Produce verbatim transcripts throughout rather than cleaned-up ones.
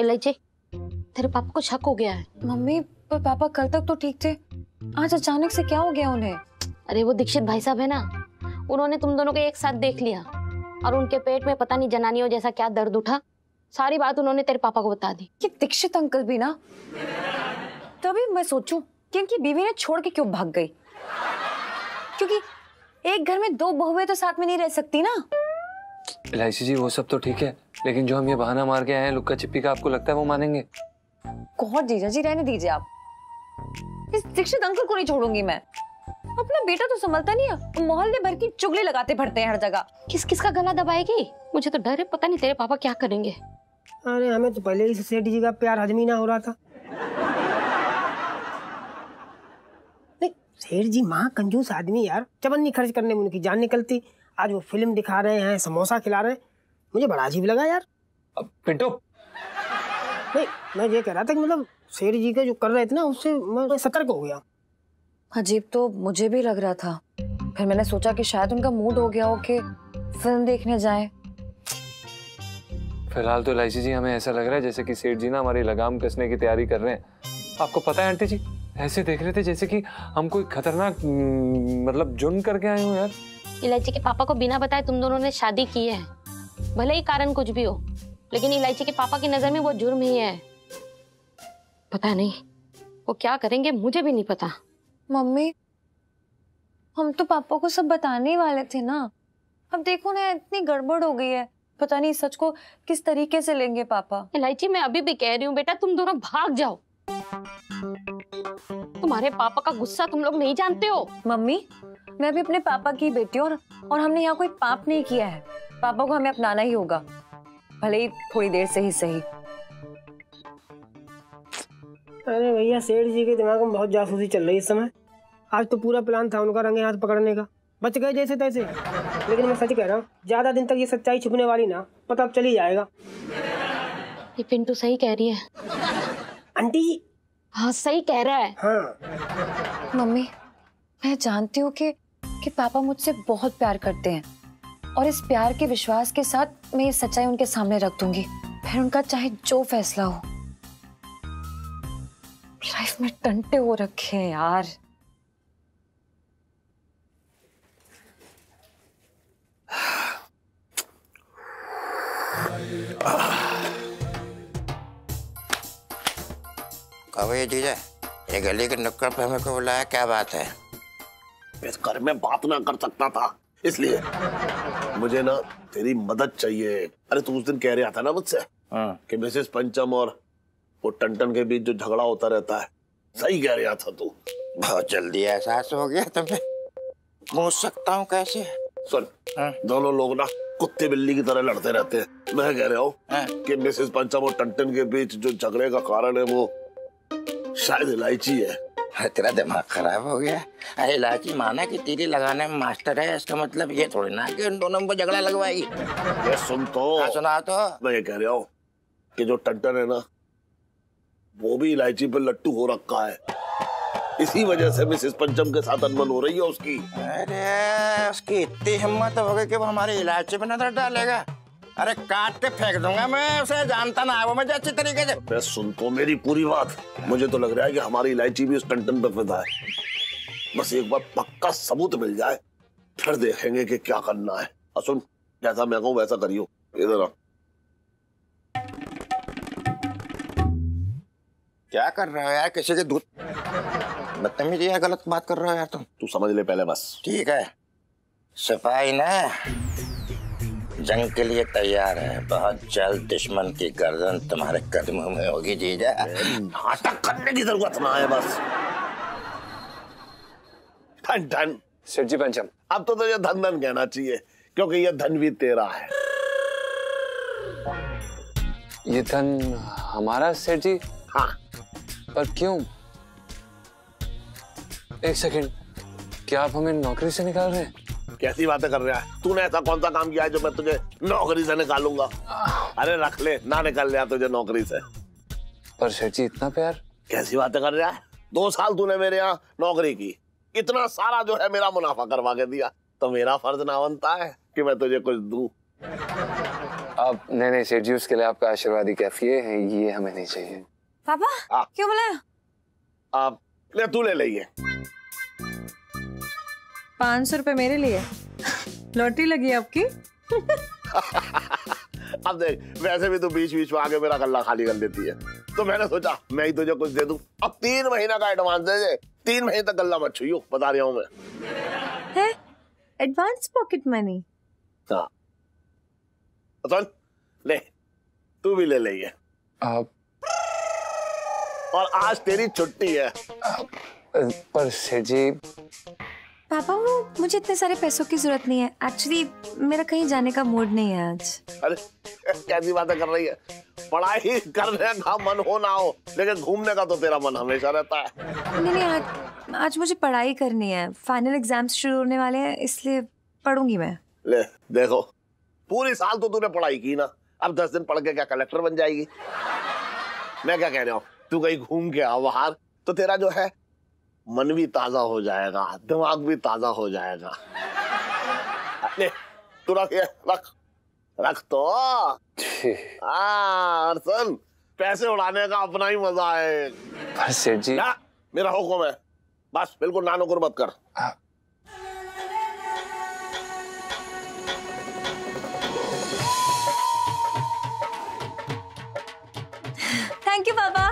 LIC, तेरे पापा को शक हो गया है। मम्मी पर पापा कल तक तो ठीक थे, आज अचानक से क्या हो गया उन्हें? अरे वो दीक्षित भाई साहब है ना, उन्होंने तुम दोनों को एक साथ देख लिया और उनके पेट में पता नहीं जनानियों जैसा क्या दर्द उठा, सारी बात उन्होंने तेरे पापा को बता दी। ये दीक्षित अंकल भी ना, तभी मैं सोचूं कि इनकी बीवी ने छोड़ के क्यों भाग गई, क्योंकि एक घर में दो बहुएं तो साथ में नहीं रह सकती ना। एलआईसी जी वो सब तो ठीक है, लेकिन जो हम ये बहाना मार के आए हैं लुक्का छिपी का, आपको लगता है वो मानेंगे? कौन जीजा जी, रहने दीजिए आप, इस दीक्षित अंकल को नहीं छोड़ूंगी मैं। अपना बेटा तो संभलता नहीं है, मोहल्ले भर की चुगली लगाते भरते हैं हर जगह। किस किस का गला दबाएगी? मुझे तो डर है, पता नहीं तेरे पापा क्या करेंगे। अरे हमें तो पहले ही सेठ जी का प्यार हजमी ना हो रहा था। सेठ जी माँ कंजूस आदमी यार, चबन्नी खर्च करने में उनकी जान निकलती। आज वो फिल्म दिखा रहे हैं, समोसा खिला रहे हैं, मुझे बड़ा अजीब लगा यार। अब पिंटू नहीं, मैं ये कह रहा था कि मतलब शेर जी का जो कर रहे थे ना, उससे मैं सतर्क हो गया। अजीब तो मुझे भी लग रहा था, फिर मैंने सोचा कि शायद उनका मूड हो गया हो कि फिल्म देखने जाए। फिलहाल तो एलआईसी जी हमें ऐसा लग रहा है जैसे कि सेठ जी ना हमारी लगाम कसने की तैयारी कर रहे हैं। आपको पता है आंटी जी, ऐसे देख रहे थे जैसे कि हम कोई खतरनाक मतलब जुर्म करके आए हो यार। इलायची के पापा को बिना बताए तुम दोनों ने शादी की है, भले ही कारण कुछ भी हो, लेकिन इलायची के पापा की नजर में वो जुर्म ही है। पता नहीं वो क्या करेंगे, मुझे भी नहीं पता। मम्मी हम तो पापा को सब बताने वाले थे ना, अब देखो ना इतनी गड़बड़ हो गई है, पता नहीं सच को किस तरीके से लेंगे पापा। इलायची मैं अभी भी कह रही हूँ बेटा, तुम दोनों भाग जाओ, तुम्हारे पापा का गुस्सा तुम लोग नहीं जानते हो। मम्मी मैं भी अपने पापा की बेटी हूँ और, और हमने यहाँ कोई पाप नहीं किया है, पापा को हमें अपनाना ही होगा, भले ही थोड़ी देर से ही सही। अरे भैया सेठ जी के दिमाग में बहुत जासूसी चल रही है इस समय। आज तो पूरा प्लान था उनका रंगे हाथ पकड़ने का, बच गए जैसे तैसे। लेकिन मैं सच कह रहा हूँ, ज्यादा दिन तक ये सच्चाई छुपने वाली ना, पता अब चल ही जाएगा। ये पिंटू सही कह रही है आंटी जी। हाँ सही कह रहा है। हाँ मम्मी मैं जानती हूँ कि कि पापा मुझसे बहुत प्यार करते हैं और इस प्यार के विश्वास के साथ मैं ये सच्चाई उनके सामने रख दूंगी, फिर उनका चाहे जो फैसला हो। लाइफ में टंटे हो रखे हैं यार। ये जीजा, ये गली के नुक्कड़ पे हमें को बुलाया, क्या बात है? इस घर में बात ना कर सकता था, इसलिए मुझे ना तेरी मदद चाहिए। अरे तू उस दिन कह रहा था ना मुझसे कि मिसेस पंचम और वो टंटन के बीच जो झगड़ा होता रहता है, सही कह रहा था तू। बहुत जल्दी एहसास हो गया तुम्हें, पहुंच सकता हूँ कैसे? सुन दोनों लोग ना कुत्ते बिल्ली की तरह लड़ते रहते हैं। मैं कह रहा हूँ कि मिसेस पंचम और टंटन के बीच जो झगड़े का कारण है वो शायद इलायची है। तेरा दिमाग खराब हो गया? अरे इलायची माना कि तीली लगाने में मास्टर है, इसका मतलब ये थोड़ी ना कि उन दोनों को झगड़ा लगवाएगी। ये सुन तो सुना तो मैं ये कह रहा हूँ कि जो टंटन है ना, वो भी इलायची पे लट्टू हो रखा है, इसी वजह से मिसेस पंचम के साथ अनबन हो रही है उसकी। अरे उसकी इतनी हिम्मत हो गई कि वो हमारी इलायची पे नजर डालेगा? अरे काट के फेंक दूंगा मैं उसे, जानता ना वो मुझे अच्छी तरीके से। मैं सुन तो मेरी पूरी बात, मुझे तो लग रहा है कि हमारी इलायची भी उस टंटन पे फिदा है। बस एक बार पक्का सबूत मिल जाए फिर देखेंगे कि क्या करना है। और सुन जैसा मैं कहूँ वैसा करियो। इधर क्या कर रहे हो यार, किसी के दूध बदतमीजी है, गलत बात कर रहे हो यार तुम। तू समझ ले पहले बस, ठीक है? सफाई ना जंग के लिए तैयार है, बहुत जल्द दुश्मन की गर्दन तुम्हारे कदमों में होगी जीजा। नाटक करने की जरूरत ना है बस। धन धन सेठ जी पंचम, अब तो तुझे धन धन कहना चाहिए, क्योंकि ये धन भी तेरा है। ये धन हमारा सेठ जी? हाँ पर क्यों? एक सेकंड, क्या आप हमें नौकरी से निकाल रहे हैं? कैसी बातें कर रहा है? तूने ऐसा कौन सा काम किया है जो मैं तुझे नौकरी से निकालूंगा? अरे रख ले, ना निकाल लिया तुझे नौकरी से। पर सेठ जी इतना प्यार, कैसी बातें कर रहा है? दो साल तूने मेरे यहाँ नौकरी की, इतना सारा जो है मेरा मुनाफा करवा के दिया, तो मेरा फर्ज ना बनता है कि मैं तुझे कुछ दूं? आप नहीं नहीं सेठ जी, उसके लिए आपका आशीर्वादी कैफिये है, ये हमें नहीं चाहिए। पापा आ, क्यों बोला आप? ले तू ले लीजिए। पाँच सौ रुपए मेरे लिए लॉटरी लगी आपकी। अब देख, वैसे भी तू बीच बीच में आगे मेरा गल्ला खाली कर देती है, तो मैंने सोचा मैं ही तुझे कुछ दे दूं। अब तीन महीना का एडवांस दे, तीन महीने तक गल्ला मत छुइयो, बता रहा हूँ मैं। Advance pocket money. हाँ ले, तू भी ले ले ये। आप... और आज तेरी छुट्टी है। आप... पर सेठ जी। पापा वो मुझे इतने सारे पैसों की जरूरत नहीं है, एक्चुअली मेरा कहीं जाने का मूड नहीं है आज। अरे कैसी बातें कर रही है, पढ़ाई करने का मन हो ना हो लेकिन घूमने का तो तेरा मन हमेशा रहता है। नहीं नहीं, आज आज मुझे पढ़ाई करनी है, फाइनल एग्जाम्स शुरू होने वाले हैं, इसलिए पढ़ूंगी मैं। ले देखो, पूरी साल तो तूने पढ़ाई की ना, अब दस दिन पढ़ के क्या कलेक्टर बन जाएगी? मैं क्या कह रहा हूँ, तू कहीं घूम के आ बाहर तो तेरा जो है मन भी ताजा हो जाएगा, दिमाग भी ताजा हो जाएगा। ले तू रख, ये रख रख तो। हाँ अर्सन, पैसे उड़ाने का अपना ही मजा है। सेठ जी ना, मेरा हुक्म है, बस बिल्कुल नानुकुर मत कर। आ, थैंक यू बाबा।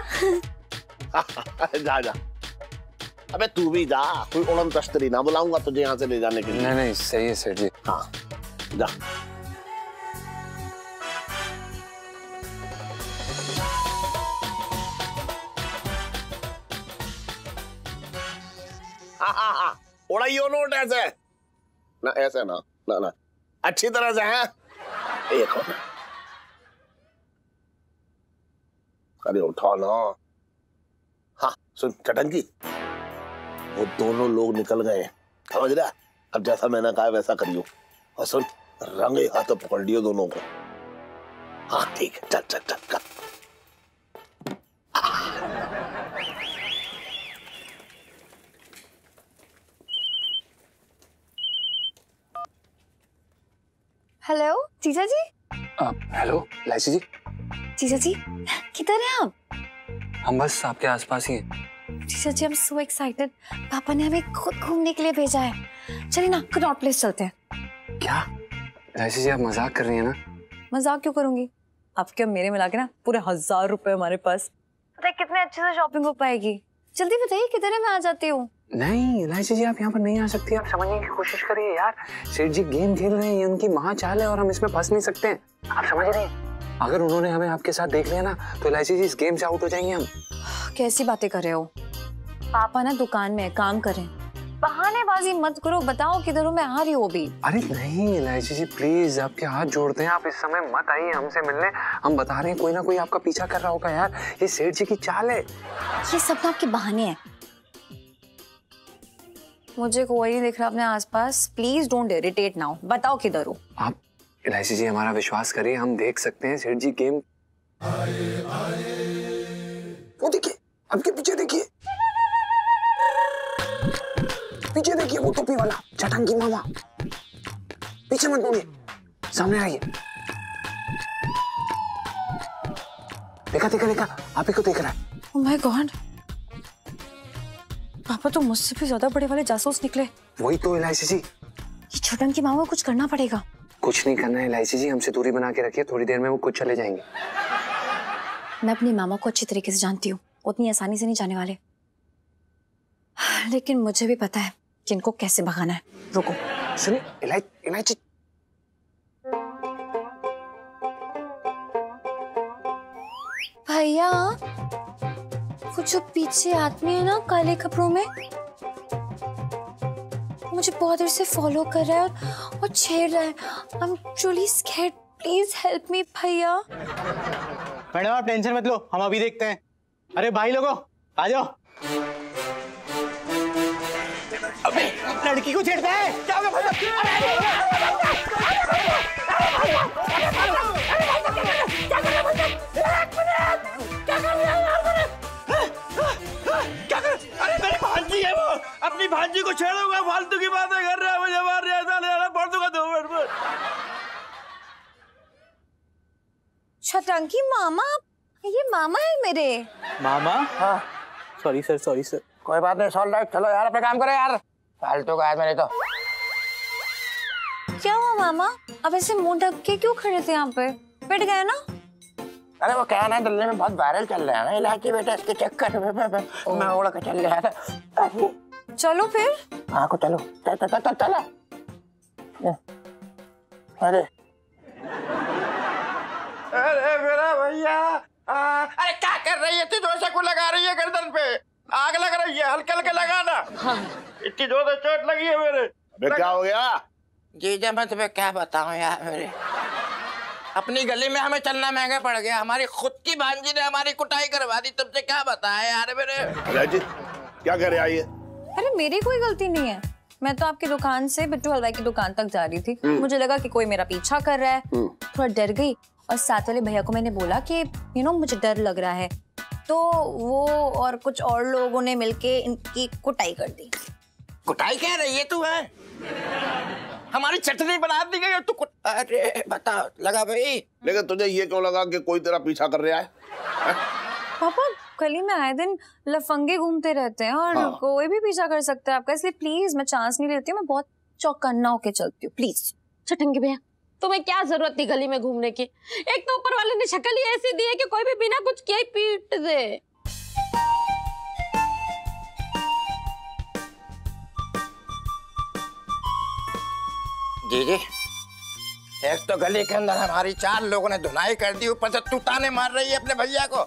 जा जा, अबे तू भी जा, कोई उड़न तश्तरी ना बुलाऊंगा तुझे यहाँ से ले जाने के लिए। नहीं नहीं सही है सर जी। हाँ जा। हाँ हाँ हाँ, उड़ाइयो नोट ऐसे ना, ऐसे ना ना ना, अच्छी तरह से है। एक और, अरे उठा ना। हाँ सुन कटंकी, वो दोनों लोग निकल गए, समझ रहा? अब जैसा मैंने कहा वैसा करियो, और सुन रंगे हाथों पकड़ लियो दोनों को। हाँ ठीक है, चल चल चल कर। हेलो जीजा जी। हेलो लाइसी जी। जीजा जी किधर हैं आप? हम बस आपके आसपास ही हैं। जीजा जी आई एम सो एक्साइटेड, पापा ने हमें खुद घूमने के लिए भेजा है, चलिए ना कनॉट प्लेस चलते हैं। क्या राशि जी, आप मजाक कर रही हैं ना? मजाक क्यों करूंगी, आपके और मेरे मिला के ना पूरे हजार रुपए हमारे पास, पता है कितने अच्छे से शॉपिंग हो पाएगी। जल्दी बताइए किधर है, मैं आ जाती हूँ। नहीं लाइसी जी, आप यहाँ पर नहीं आ सकती, आप समझने की कोशिश करिए यार, सेठ जी गेम खेल रहे हैं, उनकी महाचाल है और हम इसमें फंस नहीं सकते हैं, आप समझ रहे हैं? अगर उन्होंने हमें आपके साथ देख लिया ना तो लाइसी जी इस गेम से आउट हो जाएंगे हम। कैसी बातें कर रहे हो, पापा ना दुकान में काम करें, बहानेबाजी मत करो, बताओ किधर हो, मैं आ रही हूँ भी। अरे नहीं लाइसी जी प्लीज, आपके हाथ जोड़ते हैं, आप इस समय मत आइए हमसे मिलने, हम बता रहे हैं कोई ना कोई आपका पीछा कर रहा होगा यार, ये सेठ जी की चाल है। ये सब आपके बहाने हैं, मुझे कोई नहीं दिख रहा अपने आस पास, प्लीज डोंट इरिटेट नाउ, बताओ किधर हो आप। इलायची जी हमारा विश्वास करिए, हम देख सकते हैं सेठ जी गेम। वो देखिए आपके पीछे, देखिए पीछे, देखिए वो टोपी वाला चटांगी मामा, पीछे मत मुड़िए, सामने आइए। देखा देखा देखा, आप ही को देख रहा है। ओह माय गॉड, पापा तो मुझसे भी ज्यादा बड़े वाले जासूस निकले। वही तो इलायची जी, ये चटांगी मामा को कुछ करना पड़ेगा। कुछ नहीं करना है लाइसी जी, हमसे दूरी बना के रखिए, थोड़ी देर में वो कुछ चले जाएंगे। मैं अपनी मामा को अच्छी तरीके से जानती हूँ, उतनी आसानी से नहीं जाने वाले, लेकिन मुझे भी पता है कि इनको कैसे भगाना है। रुको सुनिए इलायची, भैया वो जो पीछे आदमी है ना काले कपड़ों में, मुझे बहुत देर से फॉलो कर रहा है और छेड़ रहा है। I'm truly scared. Please help me, भैया। मैडम आप टेंशन मत लो, हम अभी देखते हैं। अरे भाई लोगों आ जाओ। अबे लड़की को छेड़ता है। क्या कर, अरे मेरी भांजी है वो, अपनी भांजी को छेड़ूंगा, फालतू की बातें कर रहा है, मुझे मार रहा है, पढ़ दूंगा दो मिनट में। शतरंगी मामा, ये मामा है मेरे। मामा? हाँ। Sorry sir, sorry sir. कोई बात नहीं, सॉल्व लाइट। चलो यार अपने काम करो यार, फालतू का आदमी। नहीं तो क्या हुआ मामा, अब ऐसे मुंह ढक के क्यों खड़े थे? यहाँ पे पिट गए ना? अरे वो क्या ना, दिल्ली में बहुत वायरल चल रहा है ना इलायची बेटा, इसके चक्कर में मैं उड़ के चल रहा था। चलो फिर हाँ को चलो, चल चल चल चल। अरे अरे मेरा भैया, अरे क्या कर रही है? इतनी जोर से क्यों लगा रही है गर्दन पे? आग लग रही है, हल्के हल्के लगाना। हाँ। इतनी जोर से चोट लगी है मेरे। अबे क्या हो गया? जीजा मैं तुम्हें क्या बताऊं यार, मेरे अपनी गली में हमें चलना महंगा पड़ गया। हमारी खुद की भांजी ने हमारी कुटाई करवा दी, तुमसे क्या बताया यार मेरे। राजी क्या करे आई है? अरे मेरी कोई गलती नहीं है, मैं तो आपकी दुकान से बिट्टू हलवाई की दुकान तक जा रही थी। मुझे लगा कि कोई मेरा पीछा कर रहा है, थोड़ा डर गई और साथ वाले भैया को मैंने बोला कि यू नो मुझे डर लग रहा है, तो वो और कुछ और लोगों ने मिलके इनकी कुटाई कर दी। कुटाई कह रही है तू? है हमारी चटनी बना दी गई और तू कुट... अरे बताओ लगा भाई। लेकिन तुझे ये क्यों लगा कि कोई तेरा पीछा कर रहा है? पापा गली में आए दिन लफंगे घूमते रहते हैं और हाँ। कोई भी पीछा कर सकता है आपका, इसलिए प्लीज मैं चांस नहीं लेती हूँ, मैं बहुत चौकन्ना होके चलती हूँ प्लीज। छटंगे भैया तुम्हें क्या जरूरत थी गली में घूमने की? एक तो ऊपर वाले ने शक्ल ही ऐसी दी है कि कोई भी बिना कुछ किए पीट दे। जीजी एक तो गली के अंदर हमारी चार लोगों ने धुनाई कर दी, ऊपर से तू ताने मार रही है अपने भैया को,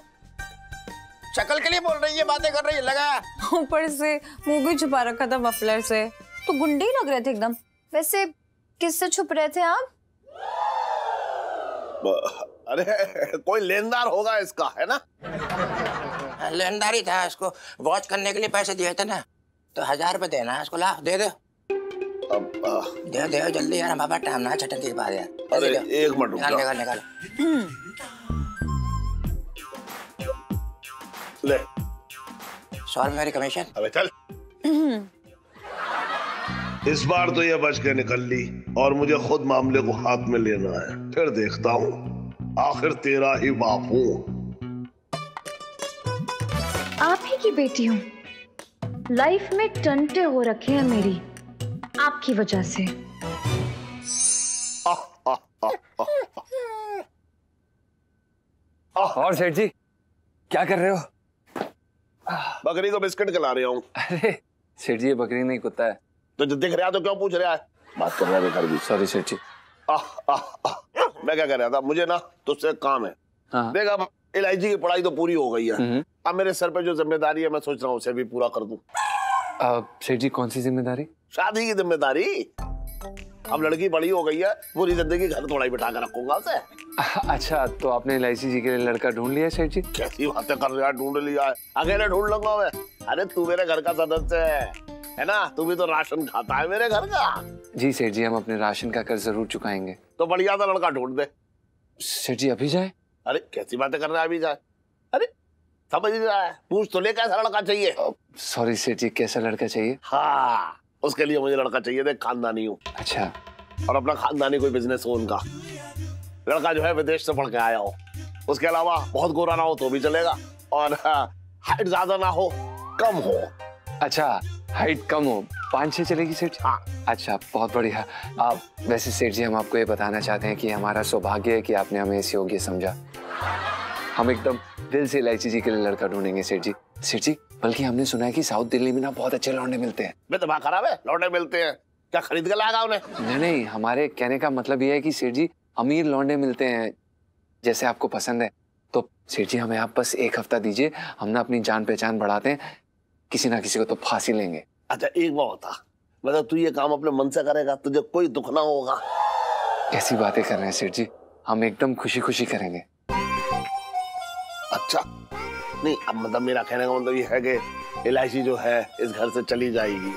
शक्ल के लिए बोल रही है, बातें कर रही है। लगा ऊपर से मुंह भी छुपा रखा था मफलर से, तो गुंडे ही लग रहे थे एकदम। वैसे किससे छुप रहे थे आप? अरे कोई लेनदार होगा इसका, है ना? लेनदार ही था, इसको वॉच करने के लिए पैसे दिए थे ना, तो हजार रुपए देना है इसको। ला दे दे, अब आ... दे दे जल्दी यार, हमारा टाइम ना छटन के बाद यार। अरे एक मिनट रुक जाओ, निकाल निकाल ले। सॉरी मेरी कमीशन। अबे चल इस बार तो ये बच के निकल ली और मुझे खुद मामले को हाथ में लेना है, फिर देखता हूँ आखिर तेरा ही बाप हूँ। आप ही की बेटी हूँ, लाइफ में टंटे हो रखे हैं मेरी आपकी वजह से। आ, आ, आ, आ, आ। और सेठ जी क्या कर रहे हो? बकरी को बिस्किट खिला रहा हूँ। अरे सेठ जी ये बकरी नहीं कुत्ता है। तो जो दिख रहा है तो क्यों पूछ रहा है? बात कर रहा है बेकार भी। सॉरी सेठ जी। आह आह मैं क्या कह रहा था, मुझे ना तुझसे काम है। हाँ। देख अब इलायची की पढ़ाई तो पूरी हो गई है, अब मेरे सर पे जो जिम्मेदारी है मैं सोच रहा हूँ उसे भी पूरा कर दूं। सेठ जी कौन सी जिम्मेदारी? शादी की जिम्मेदारी। अब लड़की बड़ी हो गई है, पूरी जिंदगी घर थोड़ा ही बिठा कर रखूंगा उसे। अच्छा तो आपने इलायची जी के लिए लड़का ढूंढ लिया सेठ जी? कैसी बातें कर रहे हैं, ढूंढ लिया है? अकेले ढूंढ लूंगा मैं? अरे तू मेरे घर का सदस्य है है ना, तू भी तो राशन खाता है मेरे घर का। जी सेठ जी हम अपने राशन का कर जरूर चुकाएंगे। तो बढ़िया सा लड़का ढूंढ दे सेठ जी। अभी जाए? अरे कैसी बातें कर रहा है, अभी जाए? अरे समझ रहा है, पूछ तो ले कैसा लड़का चाहिए। सॉरी सेठ जी कैसा लड़का चाहिए? हाँ उसके लिए मुझे लड़का चाहिए, देख खानदानी हूँ। अच्छा और अपना खानदानी कोई बिजनेस हो उनका, लड़का जो है विदेश से पढ़ के आया हो, उसके अलावा बहुत गोरा ना हो तो भी चलेगा, और हाइट ज्यादा ना हो कम हो। अच्छा हाइट कम हो, पाँच छः चलेगी सेठ? हाँ। अच्छा बहुत बढ़िया। आप वैसे सेठ जी हम आपको ये बताना चाहते हैं कि हमारा सौभाग्य है कि आपने हमें इस योग्य समझा। हम एकदम दिल से इलायची जी के लिए लड़का ढूंढेंगे सेठ जी। सेठ जी बल्कि हमने सुना है कि साउथ दिल्ली में ना बहुत अच्छे लौंडे मिलते हैं। मैं तो भाग खराब है, लौंडे मिलते हैं क्या खरीद कर लाएगा उन्हें? नहीं नहीं हमारे कहने का मतलब ये है कि सेठ जी अमीर लौंडे मिलते हैं जैसे आपको पसंद है, तो सेठ जी हमें आप बस एक हफ्ता दीजिए, हम ना अपनी जान पहचान बढ़ाते हैं, किसी ना किसी को तो फांसी लेंगे। अच्छा एक बार होता मतलब तू ये काम अपने मन से करेगा, तुझे कोई दुख ना होगा। कैसी बातें कर रहे हैं सेठ जी, हम एकदम खुशी खुशी करेंगे। अच्छा नहीं अब मतलब मेरा कहने का मतलब ये है कि इलायची जो है इस घर से चली जाएगी,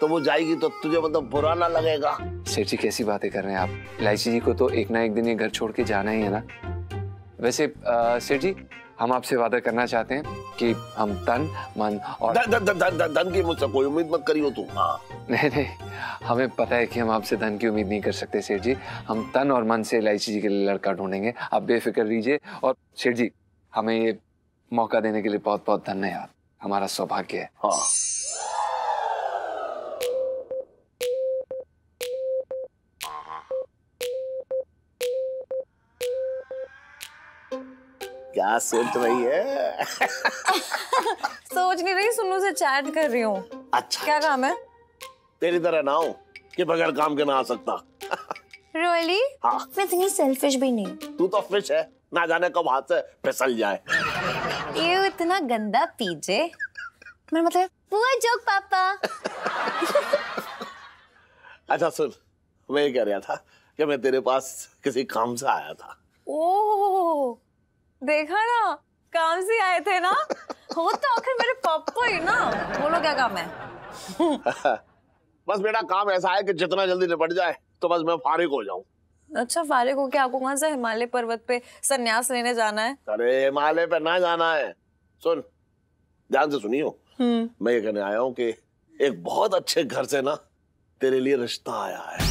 तो वो जाएगी तो तुझे मतलब बुरा ना लगेगा? सेठ जी कैसी बातें कर रहे हैं आप, इलायची जी को तो एक ना एक दिन ये घर छोड़ के जाना ही है ना। वैसे सेठ जी हम आपसे वादा करना चाहते हैं कि हम तन मन और द, द, द, द, द, धन की मुझसे कोई उम्मीद मत करियो तुम। हाँ नहीं नहीं, हमें पता है कि हम आपसे धन की उम्मीद नहीं कर सकते सेठ जी। हम तन और मन से इलायची जी के लिए लड़का ढूंढेंगे, आप बेफिक्र रहिए। और सेठ जी हमें ये मौका देने के लिए बहुत बहुत धन्यवाद, हमारा सौभाग्य है। हाँ। क्या सोच रही है? सोच नहीं रही, सुन्नू से चैट कर रही हूँ। अच्छा, क्या काम है? तेरी तरह ना हो कि बगैर काम के ना आ सकता। Really? हाँ। मैं इतनी सेल्फिश भी नहीं। तू तो फिश है, ना जाने कब हाथ से फिसल जाए। ये इतना गंदा पीजे। मेरा मतलब पूरा जोक पापा। अच्छा सुन, मैं ये कह रहा था कि मैं तेरे पास किसी काम से आया था। ओह देखा ना, काम से आए थे ना। हो तो आखिर मेरे पापा ही ना। बोलो क्या काम है? बस मेरा काम ऐसा है कि जितना जल्दी निपट जाए तो बस मैं फारिग हो जाऊं। अच्छा फारिग हो के आपको कहाँ से हिमालय पर्वत पे सन्यास लेने जाना है? अरे हिमालय पे ना जाना है। सुन ध्यान से सुनियो, मैं ये कहने आया हूँ कि एक बहुत अच्छे घर से ना तेरे लिए रिश्ता आया है।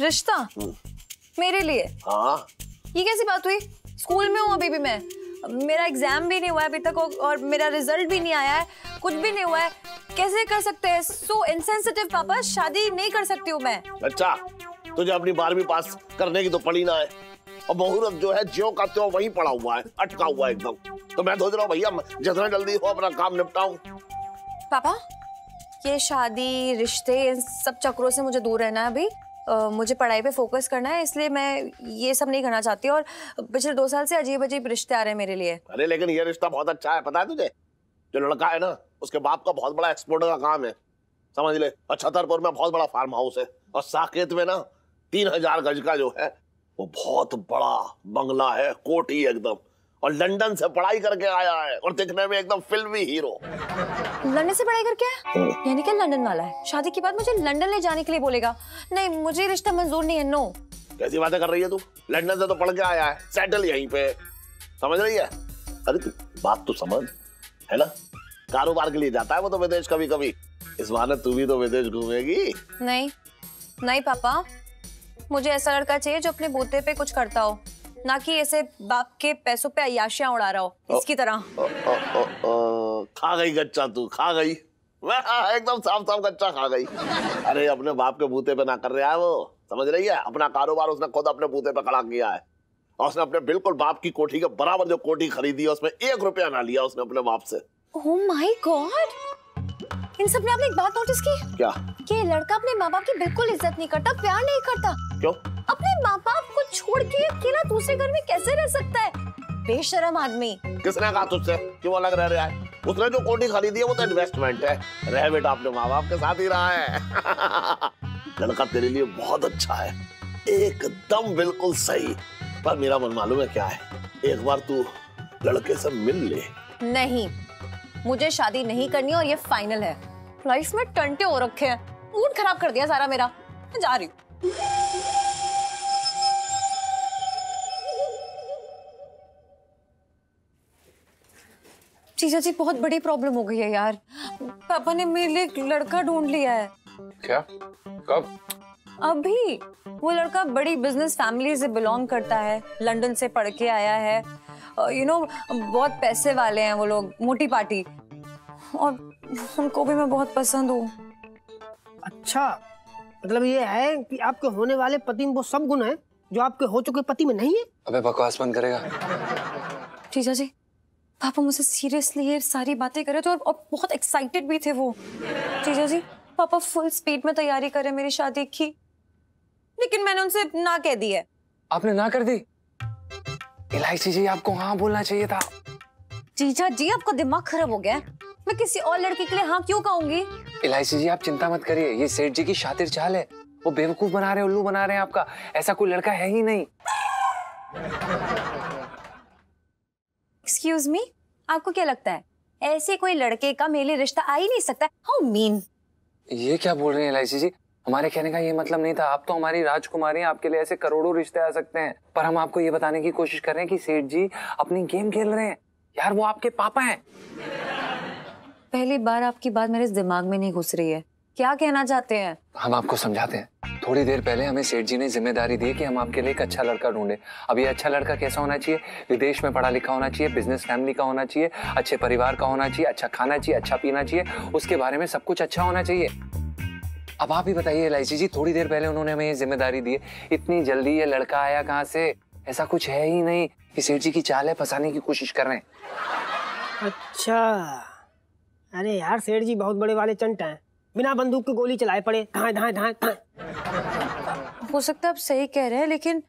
रिश्ता मेरे लिए? हाँ। ये कैसी बात हुई? स्कूल में हूँ अभी भी मैं, मेरा एग्जाम भी नहीं हुआ है अभी तक और मेरा रिजल्ट भी नहीं आया है, कुछ भी नहीं हुआ है। कैसे कर सकते हैं? सो इनसेंसिटिव पापा, शादी नहीं कर सकती हूँ मैं। अच्छा तुझे अपनी बारहवीं पास करने की तो पड़ी ना है, और मुहूर्त जो है ज्यों का त्यों वही पड़ा हुआ है, अटका हुआ एकदम। तो मैं सोच रहा हूँ भैया जितना जल्दी हो अपना काम निपटाऊं। पापा ये शादी रिश्ते इन सब चक्रों से मुझे दूर रहना है अभी। Uh, मुझे पढ़ाई पे फोकस करना है, इसलिए मैं ये सब नहीं करना चाहती। और पिछले दो साल से अजीब अजीब रिश्ते आ रहे हैं मेरे लिए। अरे लेकिन ये रिश्ता बहुत अच्छा है, पता है तुझे? जो लड़का है ना उसके बाप का बहुत बड़ा एक्सपोर्टर का काम है, समझ ले। और छतरपुर में बहुत बड़ा फार्म हाउस है, और साकेत में ना तीन हजार गज का जो है वो बहुत बड़ा बंगला है, कोठी एकदम। और लंदन से पढ़ाई करके आया है और दिखने में एकदम फिल्मी हीरो। लंदन से पढ़ाई करके आया? यानी कि लंदन वाला है। शादी के बाद मुझे लंदन ले जाने के लिए बोलेगा? नहीं, मुझे रिश्ता मंजूर नहीं है। नो, कैसी बातें कर रही है तू? लंदन से तो पढ़ के आया है, सेटल यहीं पे, समझ रही है? अरे तू बात तो समझ, है ना? कारोबार के लिए जाता है वो तो विदेश कभी कभी, इस बार तू भी तो विदेश घूमेगी। नहीं नहीं पापा, मुझे ऐसा लड़का चाहिए जो अपने बूते पे कुछ करता हो, ना कि ऐसे बाप के पैसों पे अयाशियां उड़ा रहा हो इसकी तरह। ओ, ओ, ओ, ओ, खा गई गच्चा तू, खा गई। मैं एकदम साफ साफ गच्चा खा गई। अरे अपने बाप के बूते पे ना कर रहा है वो, समझ रही है? अपना कारोबार उसने खुद अपने बूते पे खड़ा किया है, और उसने अपने बिल्कुल बाप की कोठी के बराबर जो कोठी खरीदी है उसमें एक रुपया ना लिया उसने अपने बाप से। ओह माय गॉड, इन सब ने आपने एक बात नोटिस की क्या? कि लड़का अपने माँ बाप की बिल्कुल इज्जत नहीं करता, प्यार नहीं करता। क्यों? अपने माँ बाप को छोड़ के अकेला दूसरे घर में कैसे रह सकता है? बेशरम आदमी। किसने कहा तुझसे कि वो अलग रह रहा है? उसने जो कोठी खरीदी है वो तो इन्वेस्टमेंट है, रह बेटा अपने माँ बाप के साथ ही रहा है। लड़का तेरे लिए बहुत अच्छा है, एकदम बिल्कुल सही। पर मेरा मन मालूम है क्या है, एक बार तू लड़के से मिल ले। नहीं, मुझे शादी नहीं करनी और ये फाइनल है। लाइफ में टंटे हो रखे हैं, मूड खराब कर दिया सारा मेरा। मैं जा रही हूँ। जीजा जी बहुत बड़ी प्रॉब्लम हो गई है यार, पापा ने मेरे लिए एक लड़का ढूंढ लिया है। क्या? कब? अभी। वो लड़का बड़ी बिजनेस फैमिली से बिलोंग करता है, लंदन से पढ़ के आया है, यू नो बहुत पैसे वाले हैं वो लोग, मोटी पार्टी, और उनको भी मैं बहुत पसंद हूँ। अच्छा मतलब ये है कि आपके होने वाले पति में वो सब गुण है जो आपके हो चुके पति में नहीं है। अबे बकवास बंद करेगा। जीजा जी पापा मुझसे सीरियसली सारी बातें करे थे और बहुत एक्साइटेड भी थे वो। जीजा जी पापा फुल स्पीड में तैयारी करे मेरी शादी की, लेकिन मैंने उनसे ना कह दी है। आपने ना कर दी? इलायची जी आपको हाँ बोलना चाहिए था। जीजा जी आपका दिमाग खराब हो गया है, मैं किसी और लड़के के लिए हाँ क्यों कहूंगी? इलायची जी आप चिंता मत करिए, ये सेठ जी की शातिर चाल है, वो बेवकूफ बना रहे, उल्लू बना रहे हैं आपका। ऐसा कोई लड़का है ही नहीं। एक्सक्यूज मी, आपको क्या लगता है ऐसे कोई लड़के का मेरे लिए रिश्ता आ ही नहीं सकता? How mean. ये क्या बोल रहे हैं इलायची जी, हमारे कहने का ये मतलब नहीं था, आप तो हमारी राजकुमारी हैं, आपके लिए ऐसे करोड़ों रिश्ते आ सकते हैं, पर हम आपको ये बताने की कोशिश कर रहे हैं कि सेठ जी अपनी गेम खेल रहे हैं। यार वो आपके पापा हैं। पहली बार आपकी बात मेरे दिमाग में नहीं घुस रही है, क्या कहना चाहते हैं? हम आपको समझाते हैं। थोड़ी देर पहले हमें सेठ जी ने जिम्मेदारी दी कि हम आपके लिए एक अच्छा लड़का ढूंढे। अब ये अच्छा लड़का कैसा होना चाहिए? विदेश में पढ़ा लिखा होना चाहिए, बिजनेस फैमिली का होना चाहिए, अच्छे परिवार का होना चाहिए, अच्छा खाना चाहिए, अच्छा पीना चाहिए, उसके बारे में सब कुछ अच्छा होना चाहिए। अब आप ही बताइए एलआईसी जी, थोड़ी देर पहले उन्होंने हमें ये जिम्मेदारी दी, इतनी जल्दी ये लड़का आया कहाँ से? ऐसा कुछ है ही नहीं, ये सेठ जी की चाल है, फंसाने की कोशिश कर रहे हैं। अच्छा, अरे यार सेठ जी बहुत बड़े वाले चंट हैं, बिना बंदूक के गोली चलाए पड़े। धाए, धाए, धाए, धाए। हो सकता है आप सही कह रहे हैं, लेकिन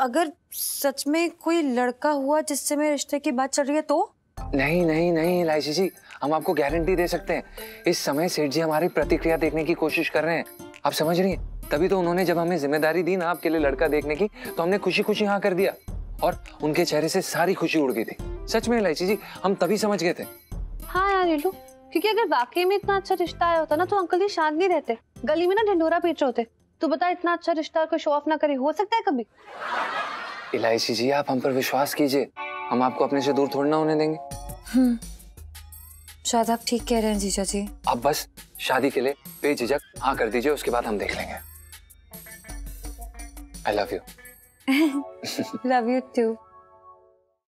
अगर सच में कोई लड़का हुआ जिससे मेरे रिश्ते की बात चल रही है तो? नहीं नहीं नहीं एलआईसी जी, हम आपको गारंटी दे सकते हैं। इस समय सेठ जी हमारी प्रतिक्रिया देखने की कोशिश कर रहे हैं, आप समझ रही हैं? तभी तो उन्होंने जब हमें जिम्मेदारी दी ना आपके लिए लड़का देखने की, तो हमने खुशी खुशी हाँ कर दिया और उनके चेहरे से सारी खुशी उड़ गई थी। सच में एलआईसी जी, हम तभी समझ गए थे। हाँ यार नीलू, क्योंकि अगर वाकई में इतना अच्छा रिश्ता आया होता ना तो अंकल जी शांत नहीं रहते, गली में ना ढिंडोरा पीट रहे होते। तो बता, इतना अच्छा रिश्ता को शो ऑफ ना करे, हो सकता है कभी? एलआईसी जी आप हम पर विश्वास कीजिए, हम आपको अपने से दूर थोड़ी ना होने देंगे। हम्म, शायद आप ठीक कह रहे हैं जीजा जी। आप बस शादी के लिए बेझिझक हाँ कर दीजिए, उसके बाद हम देख लेंगे। I love you. Love you to.